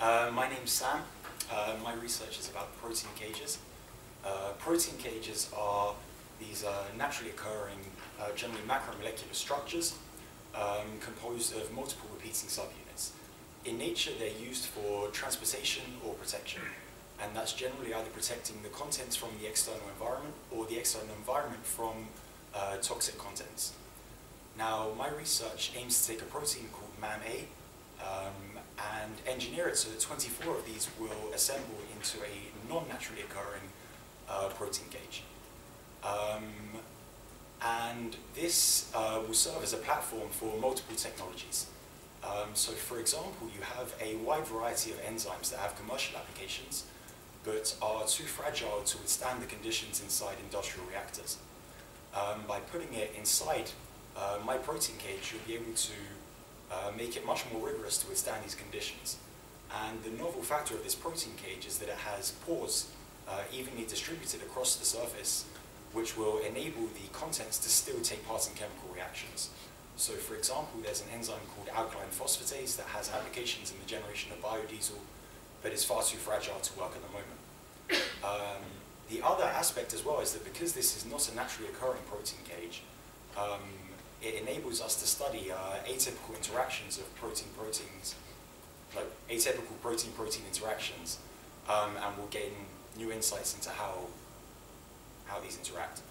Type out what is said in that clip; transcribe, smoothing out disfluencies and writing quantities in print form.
My name's Sam. My research is about protein cages. Protein cages are these naturally occurring, generally macromolecular structures composed of multiple repeating subunits. In nature, they're used for transportation or protection, and that's generally either protecting the contents from the external environment or the external environment from toxic contents. Now, my research aims to take a protein called MAM-A and engineer it so that 24 of these will assemble into a non-naturally occurring protein cage. And this will serve as a platform for multiple technologies. So for example, you have a wide variety of enzymes that have commercial applications but are too fragile to withstand the conditions inside industrial reactors. By putting it inside my protein cage, you'll be able to make it much more rigorous to withstand these conditions. And the novel factor of this protein cage is that it has pores evenly distributed across the surface, which will enable the contents to still take part in chemical reactions. So for example, there's an enzyme called alkaline phosphatase that has applications in the generation of biodiesel, but is far too fragile to work at the moment. The other aspect as well is that because this is not a naturally occurring protein cage, it enables us to study atypical interactions of protein-protein interactions, and we'll gain new insights into how these interact.